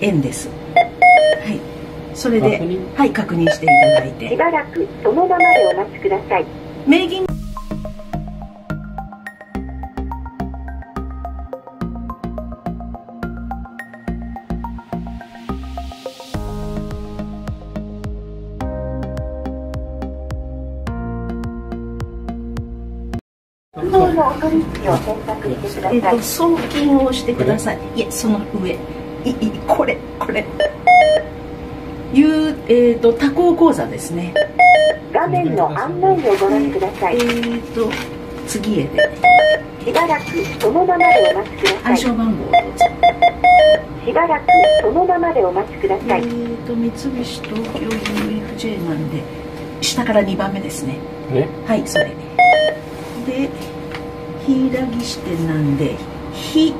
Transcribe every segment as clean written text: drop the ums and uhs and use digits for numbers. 円です。はい、それではい確認していただいて。しばらくそのままでお待ちください。名義送金をしてください。いや、その上、これ。他行口座ですね。画面の案内をご覧ください。次へで。しばらくそのままでお待ちください。暗証番号をどうぞ。しばらくそのままでお待ちください。三菱東京 UFJ なんで、下から2番目ですね。はい、それ。で、ひらぎ支店なんで、はい、押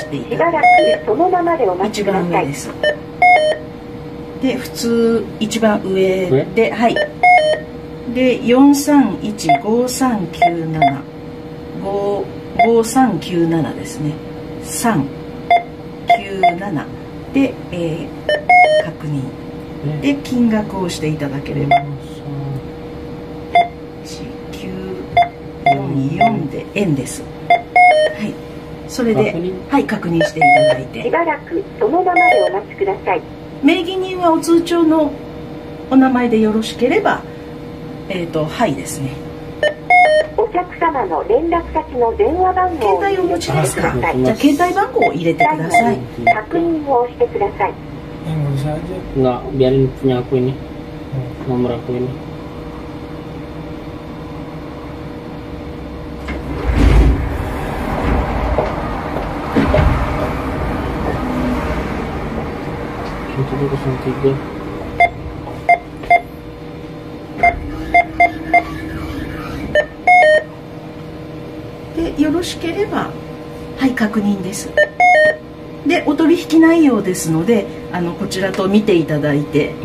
していただいて、そのままでお待ちください。です。で、普通、一番上で、はい。で、4315397、5397ですね。397で、確認。で、金額をしていただければ。4で円です。はい、それではい確認していただいて。しばらくそのままでお待ちください。名義人はお通帳のお名前でよろしければ、はいですね。お客様の連絡先の電話番号を入れてください。携帯をお持ちですか？じゃあ携帯番号を入れてください。確認をしてください。Nggak biarin punya aku ini, nomor aku ini.103.で、よろしければはい確認です。で、お取引内容ですので、こちらと見ていただいて。OK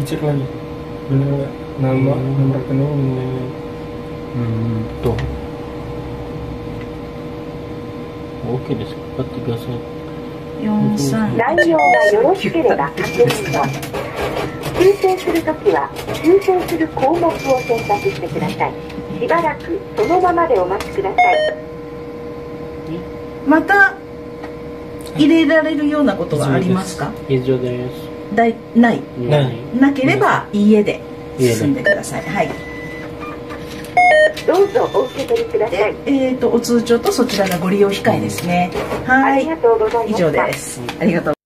ですか？買ってください。内容がよろしければ確認と、修正するときは修正する項目を選択してください。しばらくそのままでお待ちください。また入れられるようなことはありますか？以上です。なければいいえで進んでください。はい。どうぞお受け取りください。お通帳とそちらがご利用控えですね。はい。以上です。ありがとう。